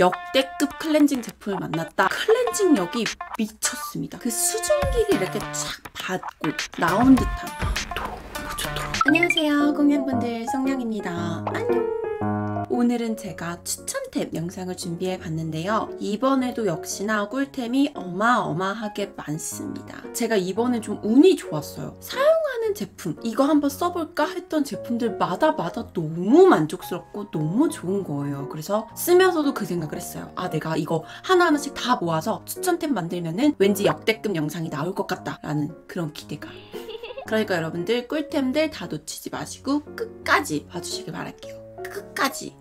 역대급 클렌징 제품을 만났다. 클렌징력이 미쳤습니다. 그 수증기를 이렇게 착 받고 나온 듯한 너무 좋더라. 안녕하세요, 공연분들 쏭냥입니다. 안녕. 오늘은 제가 추천템 영상을 준비해 봤는데요, 이번에도 역시나 꿀템이 어마어마하게 많습니다. 제가 이번에 좀 운이 좋았어요. 사용하는 제품, 이거 한번 써볼까 했던 제품들마다 너무 만족스럽고 너무 좋은 거예요. 그래서 쓰면서도 그 생각을 했어요. 아, 내가 이거 하나하나씩 다 모아서 추천템 만들면은 왠지 역대급 영상이 나올 것 같다라는 그런 기대감. 그러니까 여러분들 꿀템들 다 놓치지 마시고 끝까지 봐주시길 바랄게요. 끝까지.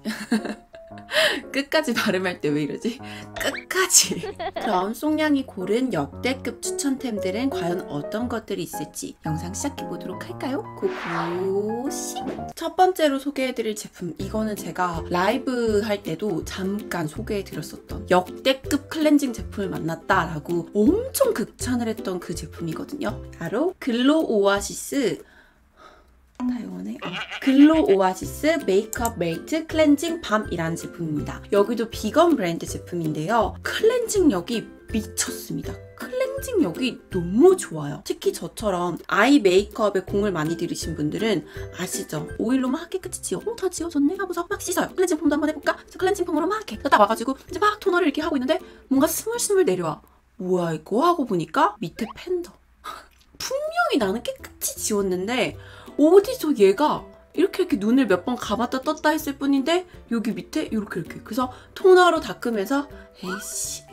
끝까지 발음할 때 왜 이러지? 끝까지. 그럼 쏭냥이 고른 역대급 추천템들은 과연 어떤 것들이 있을지 영상 시작해보도록 할까요? 고고식! 첫 번째로 소개해드릴 제품, 이거는 제가 라이브 할 때도 잠깐 소개해드렸었던 역대급 클렌징 제품을 만났다라고 엄청 극찬을 했던 그 제품이거든요. 바로 글로 오아시스 글로 오아시스 메이크업 멜트 클렌징 밤이란 제품입니다. 여기도 비건 브랜드 제품인데요, 클렌징력이 미쳤습니다. 클렌징력이 너무 좋아요. 특히 저처럼 아이 메이크업에 공을 많이 들이신 분들은 아시죠? 오일로 막 깨끗이 지워. 다 지워졌네 하고서 막 씻어요. 클렌징 폼도 한번 해볼까? 그래서 클렌징 폼으로 막 이렇게 딱 와가지고 이제 막 토너를 이렇게 하고 있는데 뭔가 스물스물 내려와. 뭐야 이거? 하고 보니까 밑에 팬더. 분명히 나는 깨끗이 지웠는데 어디서 얘가 이렇게 눈을 몇 번 감았다 떴다 했을 뿐인데 여기 밑에 이렇게 그래서 토너로 닦으면서 에이씨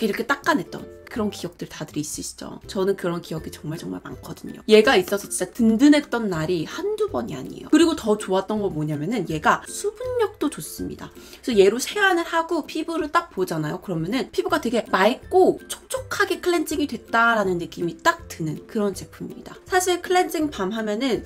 이렇게 닦아냈던 그런 기억들 다들 있으시죠? 저는 그런 기억이 정말 많거든요. 얘가 있어서 진짜 든든했던 날이 한두 번이 아니에요. 그리고 더 좋았던 건 뭐냐면은 얘가 수분력도 좋습니다. 그래서 얘로 세안을 하고 피부를 딱 보잖아요. 그러면은 피부가 되게 맑고 촉촉하게 클렌징이 됐다라는 느낌이 딱 드는 그런 제품입니다. 사실 클렌징 밤 하면은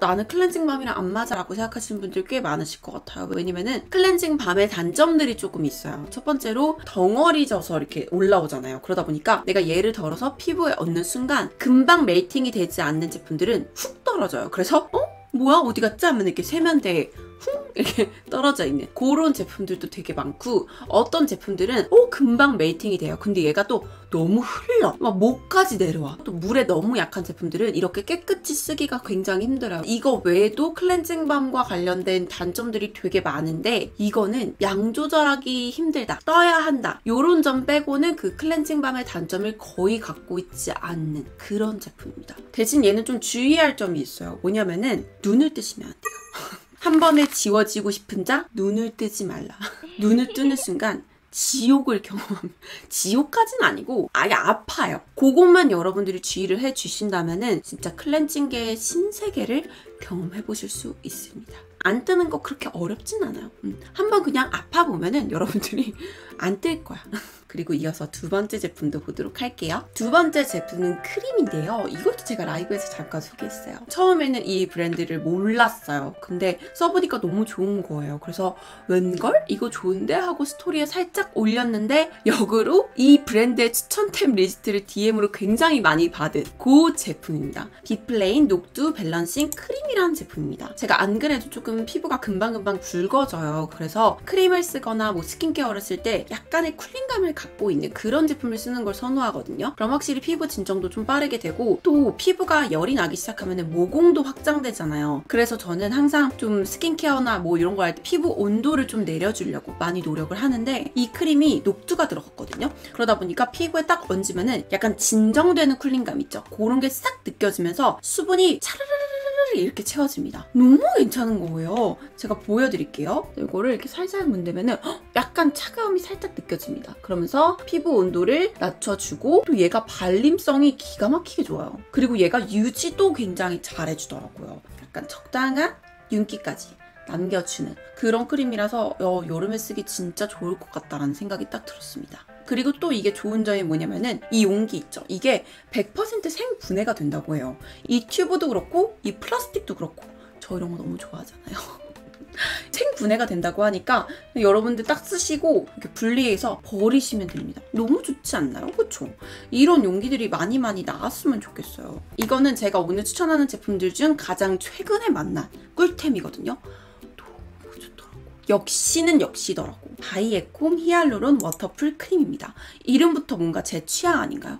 나는 클렌징 밤이랑 안 맞아 라고 생각하시는 분들 꽤 많으실 것 같아요. 왜냐면은 클렌징 밤의 단점들이 조금 있어요. 첫 번째로 덩어리 져서 이렇게 올라오잖아요. 그러다 보니까 내가 얘를 덜어서 피부에 얹는 순간 금방 멜팅이 되지 않는 제품들은 훅 떨어져요. 그래서 뭐야? 어디 갔지? 하면 이렇게 세면대에 훅 이렇게 떨어져 있는 그런 제품들도 되게 많고, 어떤 제품들은 금방 멜팅이 돼요. 근데 얘가 또 너무 흘러. 막 목까지 내려와. 또 물에 너무 약한 제품들은 이렇게 깨끗이 쓰기가 굉장히 힘들어요. 이거 외에도 클렌징밤과 관련된 단점들이 되게 많은데 이거는 양 조절하기 힘들다, 떠야 한다, 요런 점 빼고는 그 클렌징밤의 단점을 거의 갖고 있지 않는 그런 제품입니다. 대신 얘는 좀 주의할 점이 있어요. 뭐냐면은 눈을 뜨시면 안 돼요. 한 번에 지워지고 싶은 자, 눈을 뜨지 말라. 눈을 뜨는 순간 지옥을 경험합니다. 지옥까지는 아니고 아예 아파요. 그것만 여러분들이 주의를 해주신다면은 진짜 클렌징계의 신세계를 경험해보실 수 있습니다. 안 뜨는 거 그렇게 어렵진 않아요. 한번 그냥 아파보면은 여러분들이 안 뜰 거야. 그리고 이어서 두 번째 제품도 보도록 할게요. 두 번째 제품은 크림인데요, 이것도 제가 라이브에서 잠깐 소개했어요. 처음에는 이 브랜드를 몰랐어요. 근데 써보니까 너무 좋은 거예요. 그래서 웬걸? 이거 좋은데? 하고 스토리에 살짝 올렸는데 역으로 이 브랜드의 추천템 리스트를 DM으로 굉장히 많이 받은 그 제품입니다. 비플레인 녹두 밸런싱 크림이란 제품입니다. 제가 안 그래도 조금 피부가 금방금방 붉어져요. 그래서 크림을 쓰거나 뭐 스킨케어를 쓸 때 약간의 쿨링감을 갖고 있는 그런 제품을 쓰는 걸 선호하거든요. 그럼 확실히 피부 진정도 좀 빠르게 되고 또 피부가 열이 나기 시작하면 모공도 확장되잖아요. 그래서 저는 항상 좀 스킨케어나 뭐 이런 거 할 때 피부 온도를 좀 내려주려고 많이 노력을 하는데 이 크림이 녹두가 들어갔거든요. 그러다 보니까 피부에 딱 얹으면은 약간 진정되는 쿨링감 있죠. 그런 게 싹 느껴지면서 수분이 차르르르 이렇게 채워집니다. 너무 괜찮은 거예요. 제가 보여드릴게요. 이거를 이렇게 살살 문대면은 약간 차가움이 살짝 느껴집니다. 그러면서 피부 온도를 낮춰주고 또 얘가 발림성이 기가 막히게 좋아요. 그리고 얘가 유지도 굉장히 잘해주더라고요. 약간 적당한 윤기까지 남겨주는 그런 크림이라서 여름에 쓰기 진짜 좋을 것 같다라는 생각이 딱 들었습니다. 그리고 또 이게 좋은 점이 뭐냐면은 이 용기 있죠. 이게 100% 생분해가 된다고 해요. 이 튜브도 그렇고 이 플라스틱도 그렇고 저 이런 거 너무 좋아하잖아요. 생분해가 된다고 하니까 여러분들 딱 쓰시고 이렇게 분리해서 버리시면 됩니다. 너무 좋지 않나요? 그쵸? 이런 용기들이 많이 나왔으면 좋겠어요. 이거는 제가 오늘 추천하는 제품들 중 가장 최근에 만난 꿀템이거든요. 역시는 역시더라고. 바이에콤 히알루론 워터풀 크림입니다. 이름부터 뭔가 제 취향 아닌가요?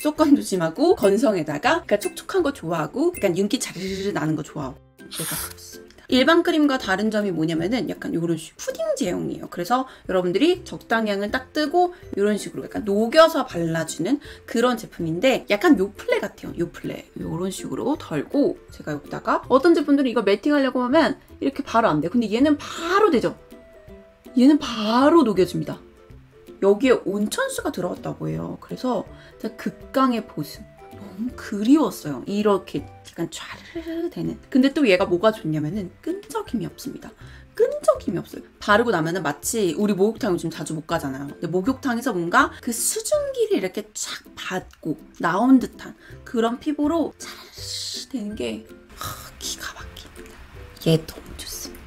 속건 조심하고 건성에다가 그러니까 촉촉한 거 좋아하고 약간 윤기 자르르 나는 거 좋아하고 제가 그렇습니다. 일반 크림과 다른 점이 뭐냐면은 약간 요런 식으로 푸딩 제형이에요. 그래서 여러분들이 적당량을 딱 뜨고 요런 식으로 약간 녹여서 발라주는 그런 제품인데 약간 요플레 같아요. 요플레 요런 식으로 덜고 제가 여기다가 어떤 제품들은 이거 매팅하려고 하면 이렇게 바로 안 돼요. 근데 얘는 바로 되죠. 얘는 바로 녹여줍니다. 여기에 온천수가 들어갔다고 해요. 그래서 진짜 극강의 보습. 너무 그리웠어요. 이렇게 약간 촤르르 되는. 근데 또 얘가 뭐가 좋냐면은 끈적임이 없습니다. 끈적임이 없어요. 바르고 나면은 마치 우리 목욕탕 요즘 자주 못 가잖아요. 근데 목욕탕에서 뭔가 그 수증기를 이렇게 쫙 받고 나온 듯한 그런 피부로 촤르르 되는 게 기가 막힙니다. 얘 너무 좋습니다.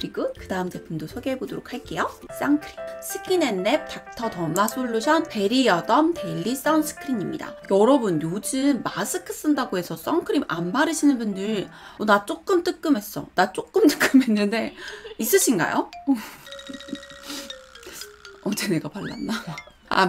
그리고 그 다음 제품도 소개해보도록 할게요. 선크림 스킨앤랩 닥터 더마 솔루션 베리어덤 데일리 선스크린입니다. 여러분 요즘 마스크 쓴다고 해서 선크림 안 바르시는 분들 나 조금 뜨끔했어. 나 조금 뜨끔했는데 있으신가요? 어제 내가 발랐나?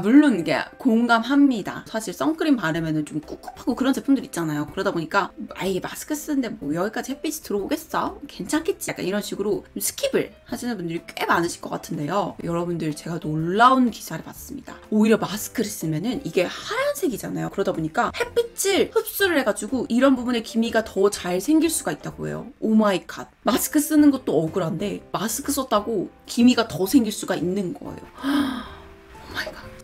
물론 이게 공감합니다. 사실 선크림 바르면 좀 꿉꿉하고 그런 제품들 있잖아요. 그러다 보니까 아예 마스크 쓰는데 뭐 여기까지 햇빛이 들어오겠어? 괜찮겠지? 약간 이런 식으로 스킵을 하시는 분들이 꽤 많으실 것 같은데요. 여러분들 제가 놀라운 기사를 봤습니다. 오히려 마스크를 쓰면은 이게 하얀색이잖아요. 그러다 보니까 햇빛을 흡수를 해가지고 이런 부분에 기미가 더 잘 생길 수가 있다고 해요. 오마이갓. 마스크 쓰는 것도 억울한데 마스크 썼다고 기미가 더 생길 수가 있는 거예요.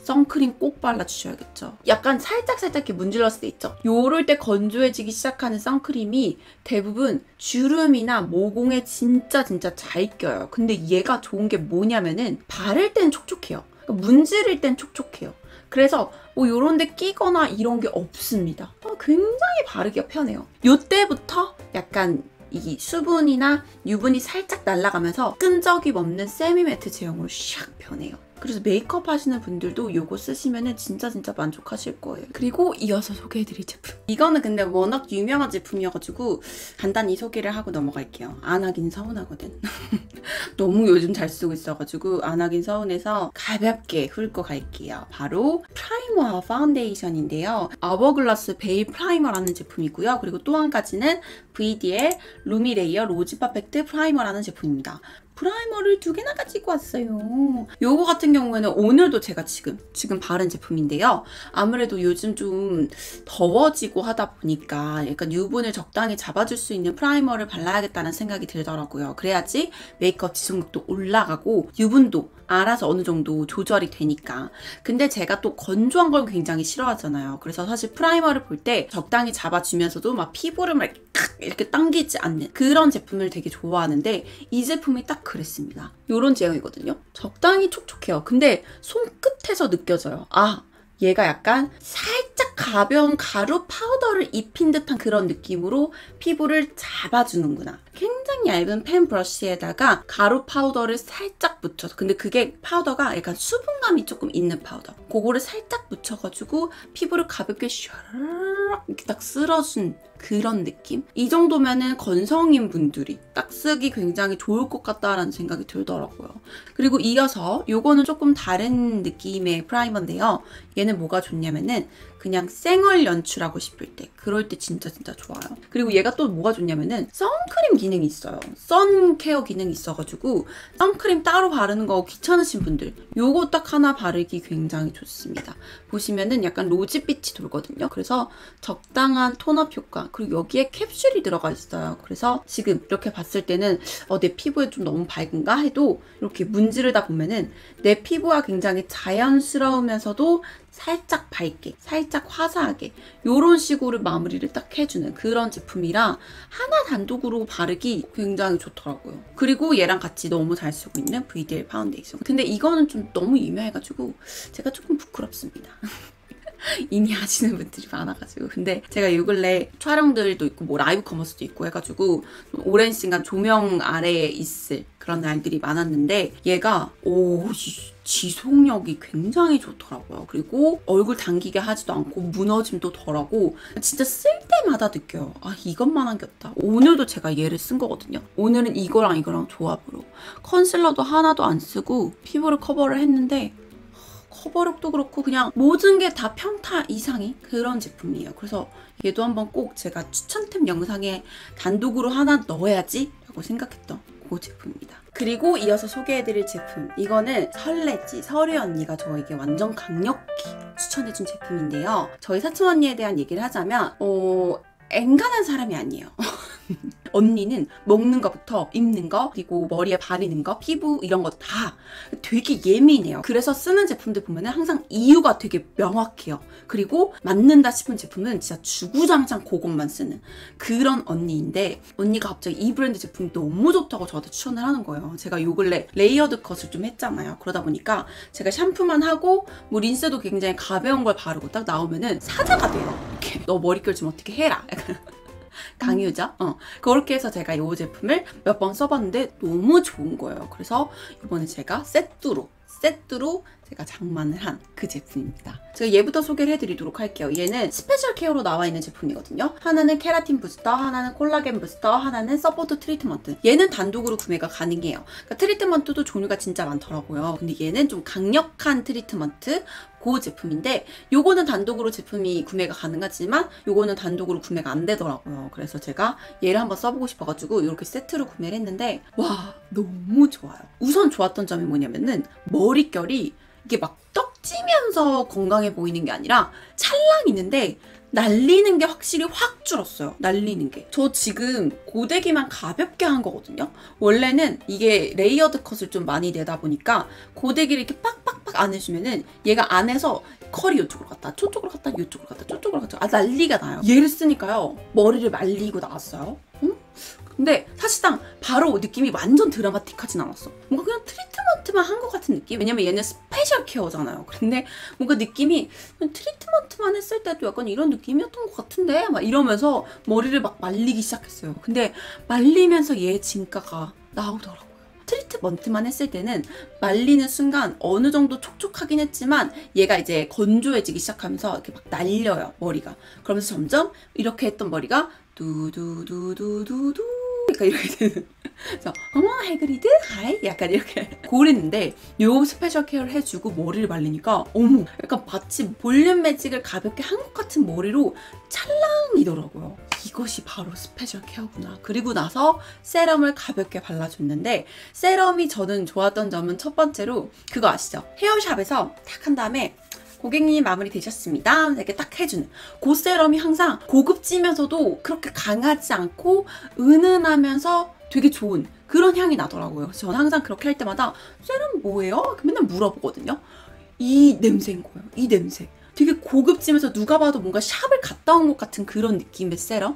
선크림 꼭 발라주셔야겠죠. 약간 살짝살짝 이렇게 문질렀을 때 있죠. 요럴 때 건조해지기 시작하는 선크림이 대부분 주름이나 모공에 진짜 잘 껴요. 근데 얘가 좋은 게 뭐냐면은 바를 땐 촉촉해요. 그러니까 문지를 땐 촉촉해요. 그래서 뭐 요런 데 끼거나 이런 게 없습니다. 굉장히 바르기가 편해요. 요때부터 약간 이 수분이나 유분이 살짝 날아가면서 끈적임 없는 세미매트 제형으로 샥 변해요. 그래서 메이크업 하시는 분들도 이거 쓰시면은 진짜 만족하실 거예요. 그리고 이어서 소개해드릴 제품. 이거는 근데 워낙 유명한 제품이어가지고 간단히 소개를 하고 넘어갈게요. 안 하긴 서운하거든. 너무 요즘 잘 쓰고 있어가지고 안 하긴 서운해서 가볍게 훑고 갈게요. 바로 프라이머와 파운데이션인데요. 아워글라스 베일 프라이머라는 제품이고요. 그리고 또 한 가지는 VDL 루미레이어 로즈 퍼펙트 프라이머라는 제품입니다. 프라이머를 두 개나 가지고 왔어요. 요거 같은 경우에는 오늘도 제가 지금 바른 제품인데요. 아무래도 요즘 좀 더워지고 하다 보니까 약간 유분을 적당히 잡아줄 수 있는 프라이머를 발라야겠다는 생각이 들더라고요. 그래야지 메이크업 지속력도 올라가고 유분도 알아서 어느 정도 조절이 되니까. 근데 제가 또 건조한 걸 굉장히 싫어하잖아요. 그래서 사실 프라이머를 볼 때 적당히 잡아주면서도 막 피부를 막 이렇게 당기지 않는 그런 제품을 되게 좋아하는데 이 제품이 딱 그랬습니다. 요런 제형이거든요. 적당히 촉촉해요. 근데 손끝에서 느껴져요. 얘가 약간 살짝 가벼운 가루 파우더를 입힌 듯한 그런 느낌으로 피부를 잡아주는구나. 굉장히 얇은 펜 브러쉬에다가 가루 파우더를 살짝 묻혀서, 근데 그게 파우더가 약간 수분감이 조금 있는 파우더, 그거를 살짝 묻혀가지고 피부를 가볍게 샤르륵 이렇게 딱 쓸어준 그런 느낌? 이 정도면은 건성인 분들이 딱 쓰기 굉장히 좋을 것 같다라는 생각이 들더라고요. 그리고 이어서 요거는 조금 다른 느낌의 프라이머인데요. 얘는 뭐가 좋냐면은 그냥 쌩얼 연출하고 싶을 때, 그럴 때 진짜 좋아요. 그리고 얘가 또 뭐가 좋냐면은 선크림 기능이 있어요. 선케어 기능이 있어가지고 선크림 따로 바르는 거 귀찮으신 분들 요거 딱 하나 바르기 굉장히 좋습니다. 보시면은 약간 로즈빛이 돌거든요. 그래서 적당한 톤업 효과, 그리고 여기에 캡슐이 들어가 있어요. 그래서 지금 이렇게 봤을 때는 내 피부에 좀 너무 밝은가 해도 이렇게 문지르다 보면은 내 피부와 굉장히 자연스러우면서도 살짝 밝게, 살짝 화사하게 요런 식으로 마무리를 딱 해주는 그런 제품이라 하나 단독으로 바르기 굉장히 좋더라고요. 그리고 얘랑 같이 너무 잘 쓰고 있는 VDL 파운데이션. 근데 이거는 좀 너무 유명해가지고 제가 조금 부끄럽습니다. 이미 아시는 분들이 많아가지고. 근데 제가 요 근래 촬영들도 있고 뭐 라이브 커머스도 있고 해가지고 오랜 시간 조명 아래에 있을 그런 날들이 많았는데, 얘가 오 지속력이 굉장히 좋더라고요. 그리고 얼굴 당기게 하지도 않고 무너짐도 덜하고 진짜 쓸 때마다 느껴요. 아, 이것만 한 게 없다. 오늘도 제가 얘를 쓴 거거든요. 오늘은 이거랑 이거랑 조합으로 컨실러도 하나도 안 쓰고 피부를 커버를 했는데 커버력도 그렇고 그냥 모든 게 다 평타 이상인 그런 제품이에요. 그래서 얘도 한번 꼭 제가 추천템 영상에 단독으로 하나 넣어야지 라고 생각했던 그 제품입니다. 그리고 이어서 소개해드릴 제품, 이거는 설레지 설유 언니가 저에게 완전 강력히 추천해준 제품인데요. 저희 사촌 언니에 대한 얘기를 하자면 앵간한 사람이 아니에요. 언니는 먹는 거부터 입는 거, 그리고 머리에 바르는 거, 피부 이런 거 다 되게 예민해요. 그래서 쓰는 제품들 보면은 항상 이유가 되게 명확해요. 그리고 맞는다 싶은 제품은 진짜 주구장창 그것만 쓰는 그런 언니인데, 언니가 갑자기 이 브랜드 제품이 너무 좋다고 저한테 추천을 하는 거예요. 제가 요 근래 레이어드 컷을 좀 했잖아요. 그러다 보니까 제가 샴푸만 하고 뭐 린스도 굉장히 가벼운 걸 바르고 딱 나오면은 사자가 돼요. 이렇게 너 머릿결 좀 어떻게 해라 약간 강요죠? 그렇게 해서 제가 이 제품을 몇 번 써봤는데 너무 좋은 거예요. 그래서 이번에 제가 세트로 제가 장만을 한 그 제품입니다. 제가 얘부터 소개를 해드리도록 할게요. 얘는 스페셜 케어로 나와 있는 제품이거든요. 하나는 케라틴 부스터, 하나는 콜라겐 부스터, 하나는 서포트 트리트먼트. 얘는 단독으로 구매가 가능해요. 그러니까 트리트먼트도 종류가 진짜 많더라고요. 근데 얘는 좀 강력한 트리트먼트 그 제품인데, 요거는 단독으로 제품이 구매가 가능하지만 요거는 단독으로 구매가 안 되더라고요. 그래서 제가 얘를 한번 써보고 싶어가지고 이렇게 세트로 구매를 했는데 와, 너무 좋아요. 우선 좋았던 점이 뭐냐면은 머릿결이 이게 막 떡 찌면서 건강해 보이는 게 아니라 찰랑이는데 날리는 게 확실히 확 줄었어요. 날리는 게. 저 지금 고데기만 가볍게 한 거거든요. 원래는 이게 레이어드 컷을 좀 많이 내다 보니까 고데기를 이렇게 빡빡빡 안 해주면은 얘가 안에서 컬이 이쪽으로 갔다 저쪽으로 갔다 이쪽으로 갔다 저쪽으로 갔다 아, 난리가 나요. 얘를 쓰니까요. 머리를 말리고 나왔어요. 응? 근데 사실상 바로 느낌이 완전 드라마틱하진 않았어. 뭔가 그냥 트리트먼트만 한 것 같은 느낌? 왜냐면 얘는 스페셜 케어잖아요. 근데 뭔가 느낌이 트리트먼트만 했을 때도 약간 이런 느낌이었던 것 같은데? 막 이러면서 머리를 막 말리기 시작했어요. 근데 말리면서 얘 진가가 나오더라고요. 트리트먼트만 했을 때는 말리는 순간 어느 정도 촉촉하긴 했지만 얘가 이제 건조해지기 시작하면서 이렇게 막 날려요, 머리가. 그러면서 점점 이렇게 했던 머리가 두두두두두두 약간 이렇게 되는. 그래서 어머 해그리드 하이 약간 이렇게 고랬는데 요 스페셜 케어를 해주고 머리를 말리니까 어머 약간 마치 볼륨 매직을 가볍게 한 것 같은 머리로 찰랑이더라고요. 이것이 바로 스페셜 케어구나. 그리고 나서 세럼을 가볍게 발라줬는데, 세럼이 저는 좋았던 점은 첫 번째로 그거 아시죠? 헤어샵에서 딱 한 다음에 고객님 마무리 되셨습니다 이렇게 딱 해주는 그 세럼이 항상 고급지면서도 그렇게 강하지 않고 은은하면서 되게 좋은 그런 향이 나더라고요. 그래서 저는 항상 그렇게 할 때마다 세럼 뭐예요? 맨날 물어보거든요. 이 냄새인 거예요. 이 냄새. 되게 고급지면서 누가 봐도 뭔가 샵을 갔다 온 것 같은 그런 느낌의 세럼?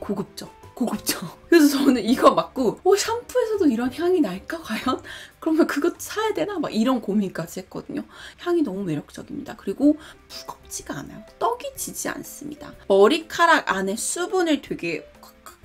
고급죠. 고급죠. 그래서 저는 이거 맞고 샴푸에서도 이런 향이 날까 과연? 그러면 그거 사야 되나? 막 이런 고민까지 했거든요. 향이 너무 매력적입니다. 그리고 무겁지가 않아요. 떡이 지지 않습니다. 머리카락 안에 수분을 되게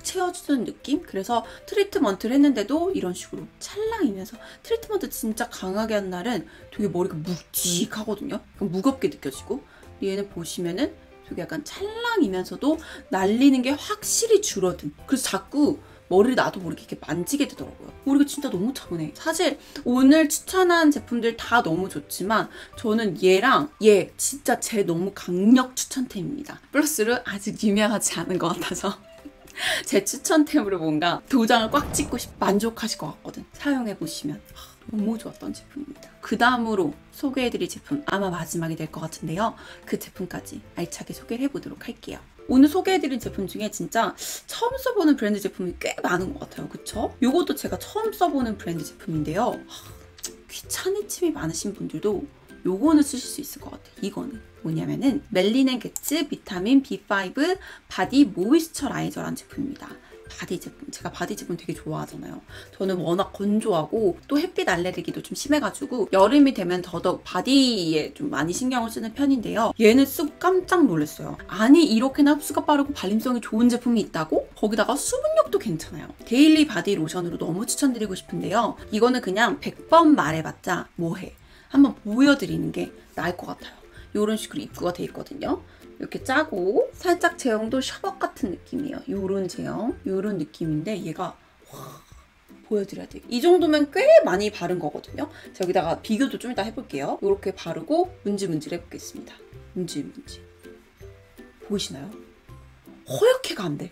채워주는 느낌? 그래서 트리트먼트를 했는데도 이런 식으로 찰랑이면서, 트리트먼트 진짜 강하게 한 날은 되게 머리가 묵직하거든요. 무겁게 느껴지고, 얘는 보시면은 되게 약간 찰랑이면서도 날리는 게 확실히 줄어든. 그래서 자꾸 머리를 나도 모르게 이렇게 만지게 되더라고요. 머리가 진짜 너무 차분해. 사실 오늘 추천한 제품들 다 너무 좋지만 저는 얘랑 얘 진짜 제 너무 강력 추천템입니다. 플러스로 아직 유명하지 않은 것 같아서 제 추천템으로 뭔가 도장을 꽉 찍고 만족하실 것 같거든. 사용해보시면 너무 좋았던 제품입니다. 그 다음으로 소개해드릴 제품, 아마 마지막이 될 것 같은데요. 그 제품까지 알차게 소개를 해보도록 할게요. 오늘 소개해드린 제품 중에 진짜 처음 써보는 브랜드 제품이 꽤 많은 것 같아요. 그쵸? 요것도 제가 처음 써보는 브랜드 제품인데요. 귀차니즘이 많으신 분들도 요거는 쓰실 수 있을 것 같아요. 이거는 뭐냐면은 멜린앤게이츠 비타민 B5 바디 모이스처라이저라는 제품입니다. 바디 제품, 제가 바디 제품 되게 좋아하잖아요. 저는 워낙 건조하고 또 햇빛 알레르기도 좀 심해가지고 여름이 되면 더더욱 바디에 좀 많이 신경을 쓰는 편인데요. 얘는 쓰고 깜짝 놀랐어요. 아니 이렇게나 흡수가 빠르고 발림성이 좋은 제품이 있다고? 거기다가 수분력도 괜찮아요. 데일리 바디 로션으로 너무 추천드리고 싶은데요. 이거는 그냥 100번 말해봤자 뭐해. 한번 보여드리는 게 나을 것 같아요. 이런 식으로 입구가 돼 있거든요. 이렇게 짜고 살짝 제형도 셔벗 같은 느낌이에요. 이런 제형, 이런 느낌인데 얘가 와, 보여드려야 돼요. 이 정도면 꽤 많이 바른 거거든요. 자, 여기다가 비교도 좀 이따 해볼게요. 이렇게 바르고 문질문질 해보겠습니다. 문질문질. 보이시나요? 허옇게가 안 돼.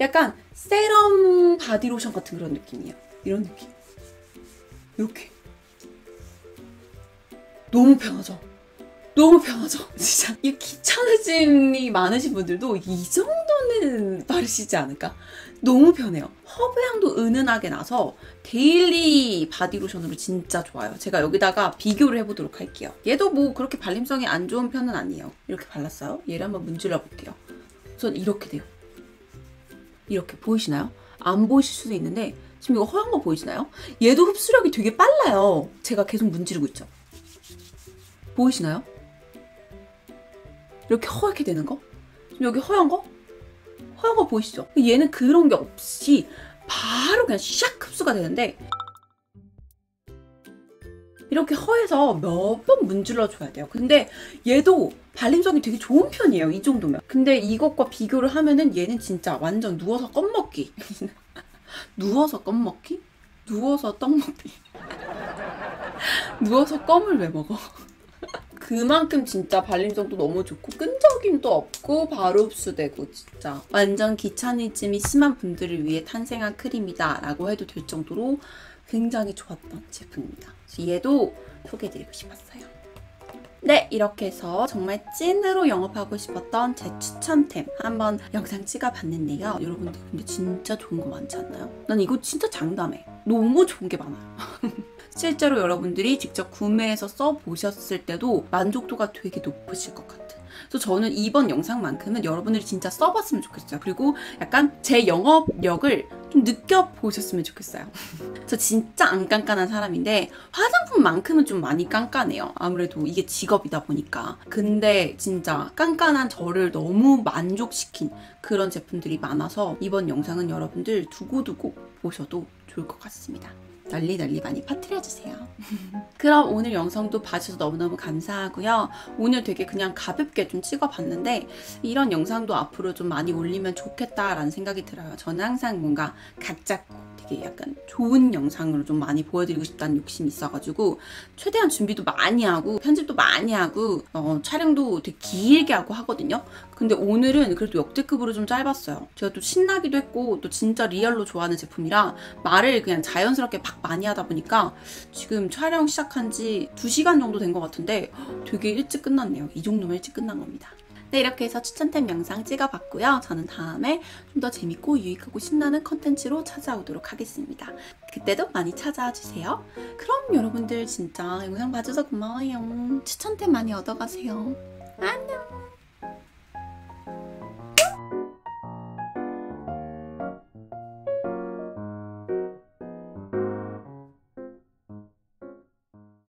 약간 세럼 바디로션 같은 그런 느낌이에요. 이런 느낌. 이렇게. 너무 편하죠? 너무 편하죠? 진짜 이 귀찮으심이 많으신 분들도 이 정도는 바르시지 않을까? 너무 편해요. 허브향도 은은하게 나서 데일리 바디로션으로 진짜 좋아요. 제가 여기다가 비교를 해보도록 할게요. 얘도 뭐 그렇게 발림성이 안 좋은 편은 아니에요. 이렇게 발랐어요. 얘를 한번 문질러 볼게요. 우선 이렇게 돼요. 이렇게 보이시나요? 안 보이실 수도 있는데 지금 이거 허연 거 보이시나요? 얘도 흡수력이 되게 빨라요. 제가 계속 문지르고 있죠? 보이시나요? 이렇게 허옇게 되는 거? 여기 허연 거? 허연 거 보이시죠? 얘는 그런 게 없이 바로 그냥 샥 흡수가 되는데 이렇게 허해서 몇 번 문질러줘야 돼요. 근데 얘도 발림성이 되게 좋은 편이에요. 이 정도면. 근데 이것과 비교를 하면은 얘는 진짜 완전 누워서 껌먹기. 누워서 껌먹기? 누워서 떡먹기. 누워서 껌을 왜 먹어? 그만큼 진짜 발림성도 너무 좋고 끈적임도 없고 바로 흡수되고 진짜 완전 귀차니즘이 심한 분들을 위해 탄생한 크림이다 라고 해도 될 정도로 굉장히 좋았던 제품입니다. 얘도 소개해드리고 싶었어요. 네, 이렇게 해서 정말 찐으로 영업하고 싶었던 제 추천템 한번 영상 찍어봤는데요. 여러분들 근데 진짜 좋은 거 많지 않나요? 난 이거 진짜 장담해. 너무 좋은 게 많아요. 실제로 여러분들이 직접 구매해서 써보셨을 때도 만족도가 되게 높으실 것 같아요. 그래서 저는 이번 영상만큼은 여러분들이 진짜 써봤으면 좋겠어요. 그리고 약간 제 영업력을 좀 느껴보셨으면 좋겠어요. 저 진짜 안 깐깐한 사람인데 화장품만큼은 좀 많이 깐깐해요. 아무래도 이게 직업이다 보니까. 근데 진짜 깐깐한 저를 너무 만족시킨 그런 제품들이 많아서 이번 영상은 여러분들 두고두고 보셔도 좋을 것 같습니다. 널리 많이 퍼뜨려주세요. 그럼 오늘 영상도 봐주셔서 너무너무 감사하고요. 오늘 되게 그냥 가볍게 좀 찍어봤는데 이런 영상도 앞으로 좀 많이 올리면 좋겠다라는 생각이 들어요. 저는 항상 뭔가 각 잡고 되게 약간 좋은 영상으로 좀 많이 보여드리고 싶다는 욕심이 있어가지고 최대한 준비도 많이 하고 편집도 많이 하고 촬영도 되게 길게 하고 하거든요. 근데 오늘은 그래도 역대급으로 좀 짧았어요. 제가 또 신나기도 했고 또 진짜 리얼로 좋아하는 제품이라 말을 그냥 자연스럽게 팍 많이 하다 보니까 지금 촬영 시작한 지 2시간 정도 된 것 같은데 되게 일찍 끝났네요. 이 정도면 일찍 끝난 겁니다. 네, 이렇게 해서 추천템 영상 찍어봤고요. 저는 다음에 좀 더 재밌고 유익하고 신나는 컨텐츠로 찾아오도록 하겠습니다. 그때도 많이 찾아와 주세요. 그럼 여러분들 진짜 영상 봐줘서 고마워요. 추천템 많이 얻어가세요. 안녕.